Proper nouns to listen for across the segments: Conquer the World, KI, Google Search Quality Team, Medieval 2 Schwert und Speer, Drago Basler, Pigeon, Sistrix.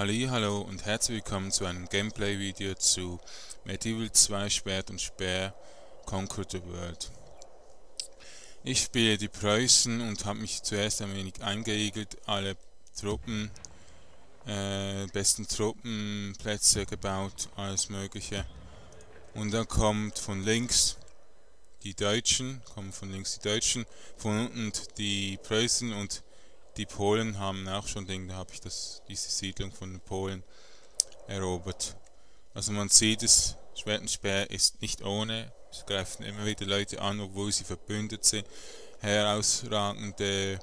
Hallo und herzlich willkommen zu einem Gameplay-Video zu Medieval 2 Schwert und Speer, Conquer the World. Ich spiele die Preußen und habe mich zuerst ein wenig eingeigelt, alle Truppen, besten Truppenplätze gebaut, alles mögliche. Und dann kommt von links die Deutschen, von unten die Preußen und die Polen haben auch schon Dinge, da habe ich diese Siedlung von den Polen erobert. Also man sieht, das Schwert und Speer ist nicht ohne. Es greifen immer wieder Leute an, obwohl sie verbündet sind. Herausragende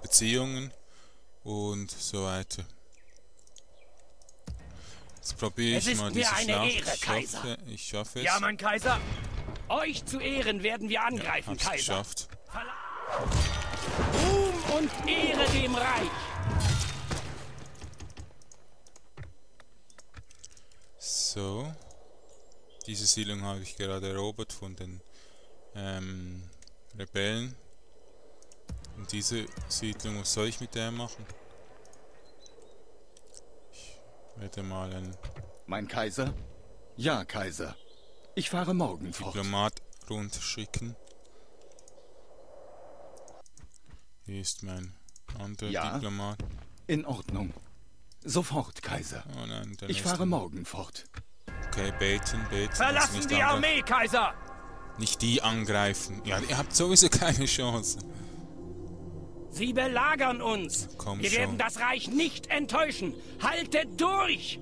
Beziehungen und so weiter. Jetzt probiere ich mal diese Schlacht. Ich schaffe es. Ja, mein Kaiser! Euch zu Ehren werden wir angreifen, ja, Kaiser. Geschafft. Ruhm und Ehre dem Reich. So. Diese Siedlung habe ich gerade erobert von den Rebellen. Und diese Siedlung, was soll ich mit der machen? Ich werde mal ein... Mein Kaiser? Ja, Kaiser. Ich fahre morgen fort. Diplomat runterschicken. Hier ist mein anderer Diplomat. In Ordnung. Sofort, Kaiser. Oh nein, ich fahre morgen fort. Okay, beten. Verlassen die Armee, Kaiser! Nicht die angreifen. Ja, ihr habt sowieso keine Chance. Sie belagern uns. Komm, wir werden das Reich nicht enttäuschen. Haltet durch!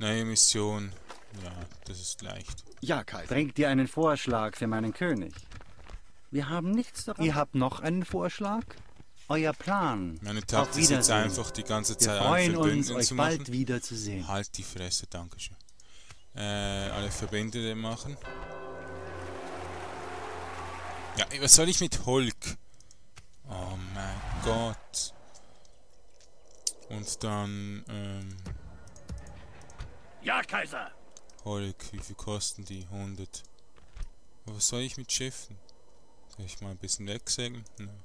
Neue Mission. Ja, das ist leicht. Ja, Kaiser. Bringt dir einen Vorschlag für meinen König. Wir haben nichts daran. Ihr habt noch einen Vorschlag? Euer Plan. Meine Taktik ist jetzt einfach die ganze Zeit ein Verbündeten zu machen. Wir freuen uns, euch bald wiederzusehen. Halt die Fresse, dankeschön. Alle Verbündete machen. Ja, was soll ich mit Hulk? Oh mein Gott. Und dann, Ja, Kaiser! Hulk, wie viel kosten die? 100. Was soll ich mit Schiffen? Soll ich mal ein bisschen wegsägen? Nein.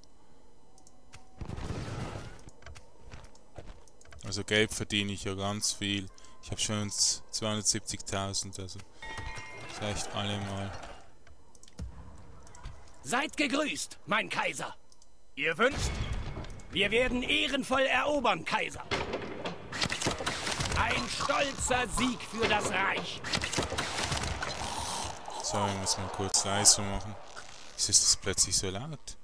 Also Geld verdiene ich ja ganz viel. Ich habe schon 270.000, also vielleicht alle mal. Seid gegrüßt, mein Kaiser! Ihr wünscht? Wir werden ehrenvoll erobern, Kaiser! Ein stolzer Sieg für das Reich. So, ich muss mal kurz leiser machen. Wieso ist das plötzlich so laut?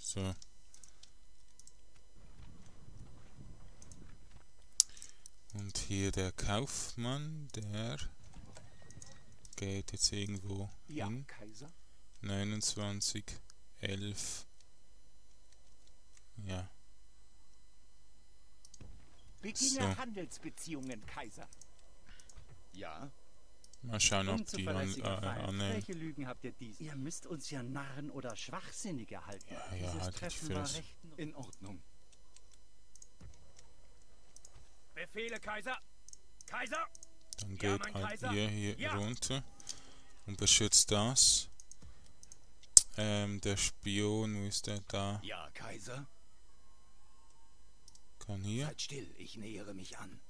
So. Und hier der Kaufmann, der geht jetzt irgendwo hin. Kaiser. 29, 11. Ja. Beginne Handelsbeziehungen, Kaiser. Ja. Mal schauen, ob die annehmen. Welche Lügen habt ihr diesen? Ihr müsst uns ja Narren oder Schwachsinnige halten. Ja, dieses Treffen war recht in Ordnung. Befehle, Kaiser. Kaiser. Dann geht halt ihr hier runter und beschützt das. Der Spion, wo ist der da? Ja, Kaiser. Kann hier. Seid still, ich nähere mich an.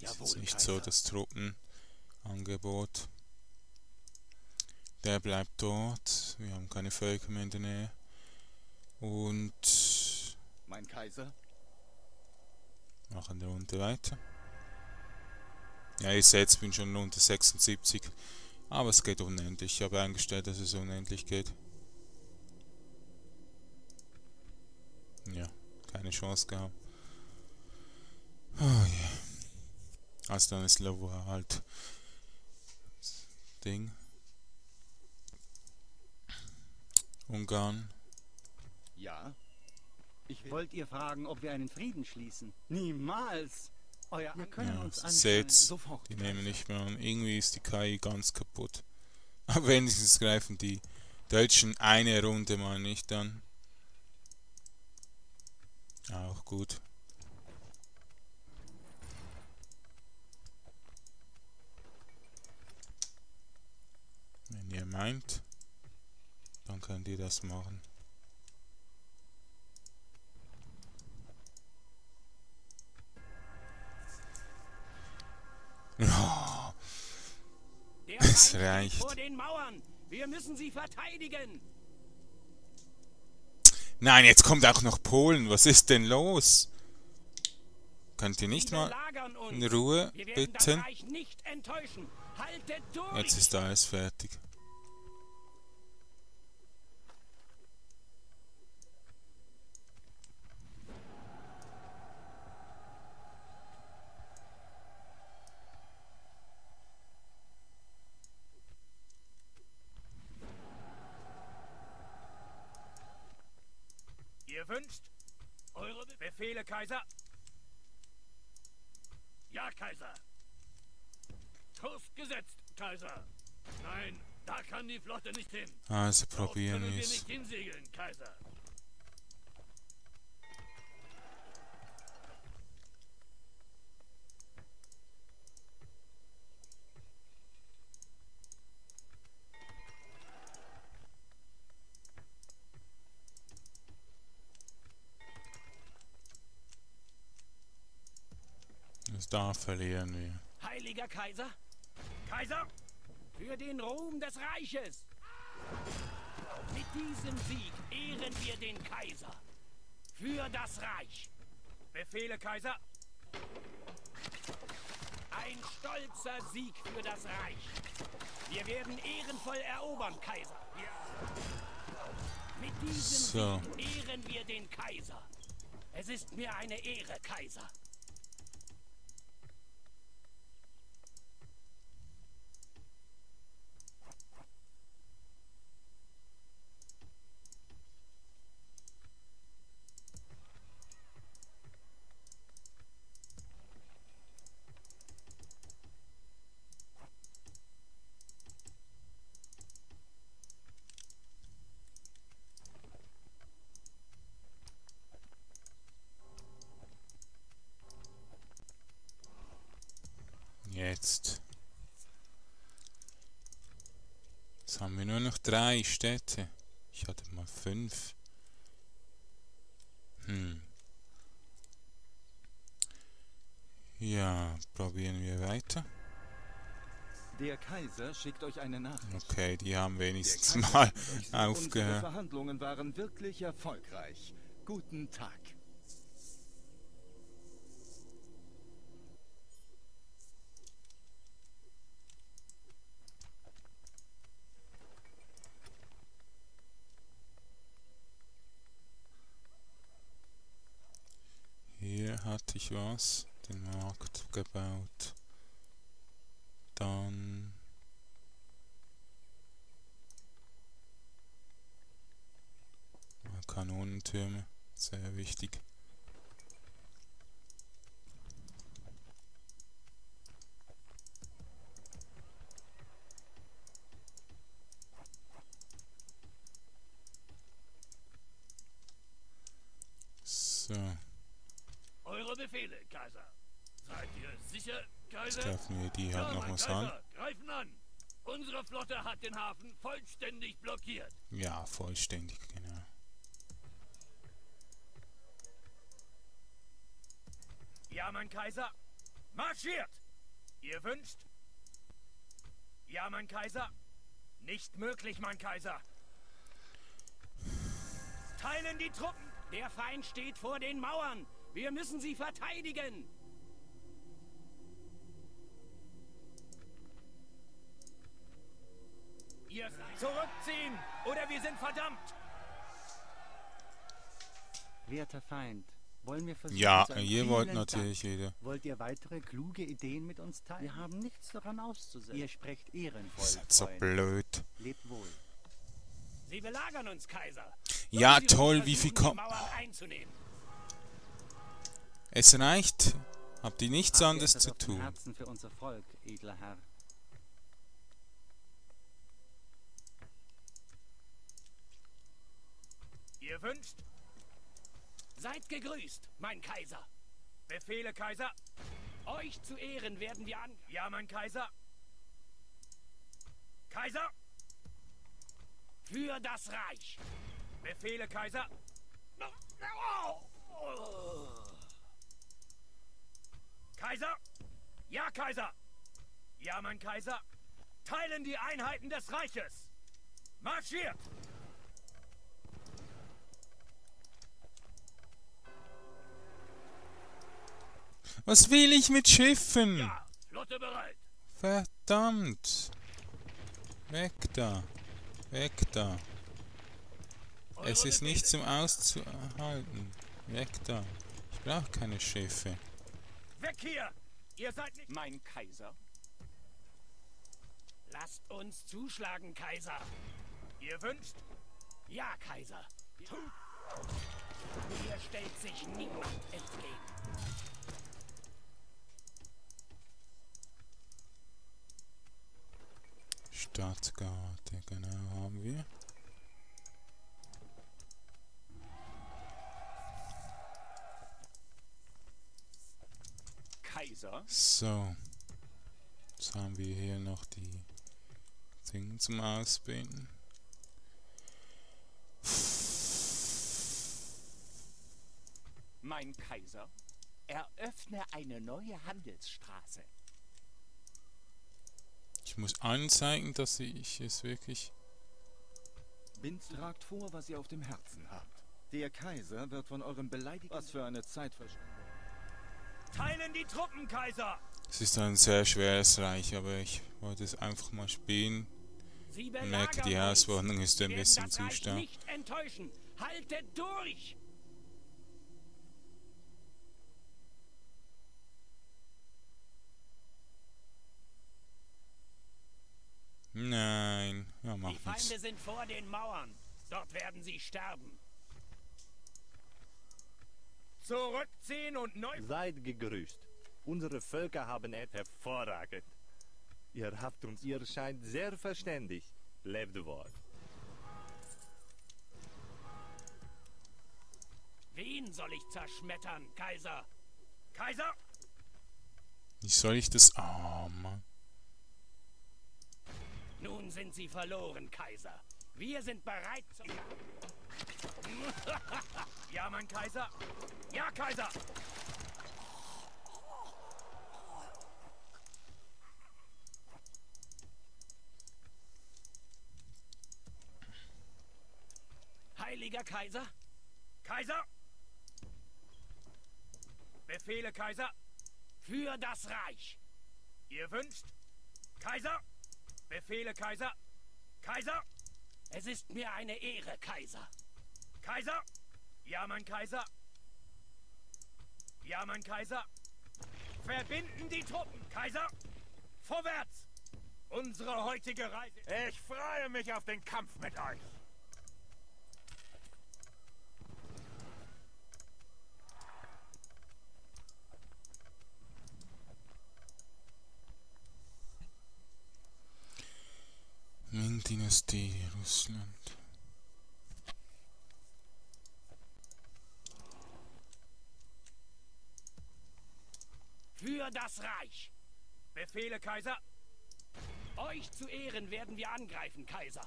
Jawohl, ist nicht Kaiser. So das Truppenangebot. Der bleibt dort. Wir haben keine Völker mehr in der Nähe. Und mein Kaiser. Machen wir runter weiter. Ja, ihr seht, ich bin schon unter 76. Aber es geht unendlich. Ich habe eingestellt, dass es unendlich geht. Ja, keine Chance gehabt. Oh yeah. Also dann ist Level halt das Ding. Ungarn. Ja. Ich wollt ihr fragen, ob wir einen Frieden schließen? Niemals! Wir können uns seht, die nehmen nicht mehr an. Irgendwie ist die KI ganz kaputt. Aber wenigstens greifen die Deutschen eine Runde mal nicht an. Auch gut. meint, dann können die das machen. Oh. Es reicht. Vor den Mauern. Wir müssen sie verteidigen. Nein, jetzt kommt auch noch Polen. Was ist denn los? Könnt ihr nicht mal in Ruhe bitten? Jetzt ist alles fertig. Ihr wünscht eure Befehle, Kaiser? Ja, Kaiser. Kurs gesetzt, Kaiser. Nein, da kann die Flotte nicht hin. Also probieren wir es. Dort können wir nicht hinsegeln, Kaiser. Da verlieren wir. Heiliger Kaiser! Kaiser! Für den Ruhm des Reiches! Mit diesem Sieg ehren wir den Kaiser! Für das Reich! Befehle, Kaiser! Ein stolzer Sieg für das Reich! Wir werden ehrenvoll erobern, Kaiser! Mit diesem Sieg ehren wir den Kaiser! Es ist mir eine Ehre, Kaiser! Jetzt. Jetzt haben wir nur noch 3 Städte. Ich hatte mal 5. Ja, probieren wir weiter. Der Kaiser schickt euch eine Nachricht. Okay, die haben wenigstens mal aufgehört. Die Verhandlungen waren wirklich erfolgreich. Guten Tag. Hatte ich was, den Markt gebaut, dann Kanonentürme, sehr wichtig. So. Befehle, Kaiser. Seid ihr sicher, Kaiser? Jetzt dürfen wir die halt noch was an. Greifen an! Unsere Flotte hat den Hafen vollständig blockiert. Ja, vollständig, genau. Ja, mein Kaiser. Marschiert! Ihr wünscht? Ja, mein Kaiser. Nicht möglich, mein Kaiser. Teilen die Truppen. Der Feind steht vor den Mauern. Wir müssen sie verteidigen! Ihr seid zurückziehen, oder wir sind verdammt! Werter Feind, wollen wir versuchen... Ja, ihr wollt natürlich wieder. Wollt ihr weitere kluge Ideen mit uns teilen? Wir haben nichts daran auszusetzen. Ihr sprecht ehrenvoll. Seid so blöd. Lebt wohl. Sie belagern uns, Kaiser. Ja, toll, wie viel kommt... Es reicht. Habt ihr nichts anderes zu tun. Herzen für unser Volk, edler Herr. Ihr wünscht? Seid gegrüßt, mein Kaiser. Befehle, Kaiser. Euch zu Ehren werden wir an... Ja, mein Kaiser. Kaiser? Für das Reich! Befehle, Kaiser! Kaiser! Ja, Kaiser! Ja, mein Kaiser! Teilen die Einheiten des Reiches! Marschiert! Was will ich mit Schiffen? Ja, Flotte bereit. Verdammt! Weg da! Weg da! Es ist nicht zum Auszuhalten. Weg da! Ich brauche keine Schiffe. Weg hier! Ihr seid nicht mein Kaiser. Lasst uns zuschlagen, Kaiser. Ihr wünscht? Ja, Kaiser. Hier stellt sich niemand entgegen. Stadtgarde, genau, haben wir. Kaiser. So. Jetzt haben wir hier noch die Dinge zum Ausbinden. Mein Kaiser, eröffne eine neue Handelsstraße. Ich muss anzeigen, dass ich es wirklich... Binz tragt vor, was ihr auf dem Herzen habt. Der Kaiser wird von eurem Beleidigten... Was für eine Zeitverschwendung. Teilen die Truppen, Kaiser! Es ist ein sehr schweres Reich, aber ich wollte es einfach mal spielen. Ich merke, die Herausforderung ist ein bisschen zu stark. Nicht enttäuschen! Haltet durch! Nein, ja, mach nichts. Die Feinde sind vor den Mauern. Dort werden sie sterben. Zurückziehen und neu... Seid gegrüßt. Unsere Völker haben es hervorragend. Ihr habt uns, ihr scheint sehr verständig. Lebt wohl. Wen soll ich zerschmettern, Kaiser? Kaiser? Wie soll ich das... Oh, Mann. Nun sind sie verloren, Kaiser. Wir sind bereit zum... Ja, mein Kaiser. Ja, Kaiser. Heiliger Kaiser. Kaiser. Befehle, Kaiser. Für das Reich. Ihr wünscht? Kaiser. Befehle, Kaiser! Kaiser! Es ist mir eine Ehre, Kaiser! Kaiser! Ja, mein Kaiser! Ja, mein Kaiser! Verbinden die Truppen, Kaiser! Vorwärts! Unsere heutige Reise... Ich freue mich auf den Kampf mit euch! Ming-Dynastie, Russland. Für das Reich! Befehle, Kaiser! Euch zu Ehren werden wir angreifen, Kaiser!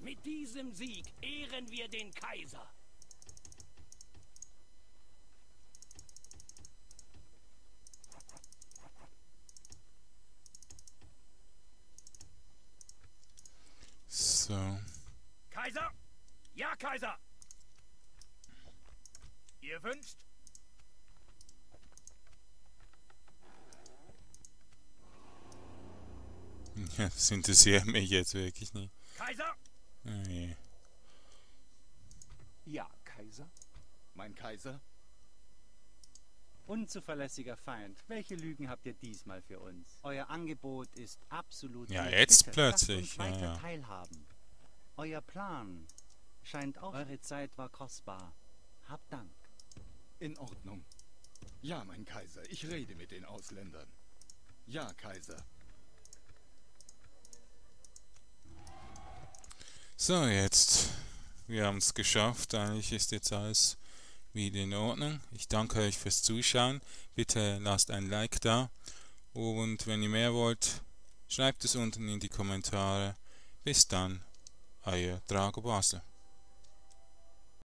Mit diesem Sieg ehren wir den Kaiser! Kaiser? Ja, Kaiser! Ihr wünscht? Ja, das interessiert mich jetzt wirklich nicht. Kaiser? Nee. Ja, Kaiser? Mein Kaiser? Unzuverlässiger Feind, welche Lügen habt ihr diesmal für uns? Euer Angebot ist absolut... Ja, jetzt bitte, plötzlich. Lasst uns weiter teilhaben. Euer Plan scheint auch... Eure Zeit war kostbar. Habt Dank. In Ordnung. Ja, mein Kaiser, ich rede mit den Ausländern. Ja, Kaiser. So, jetzt. Wir haben es geschafft. Eigentlich ist jetzt alles... wieder in Ordnung. Ich danke euch fürs Zuschauen. Bitte lasst ein Like da. Und wenn ihr mehr wollt, schreibt es unten in die Kommentare. Bis dann. Euer Drago Basler.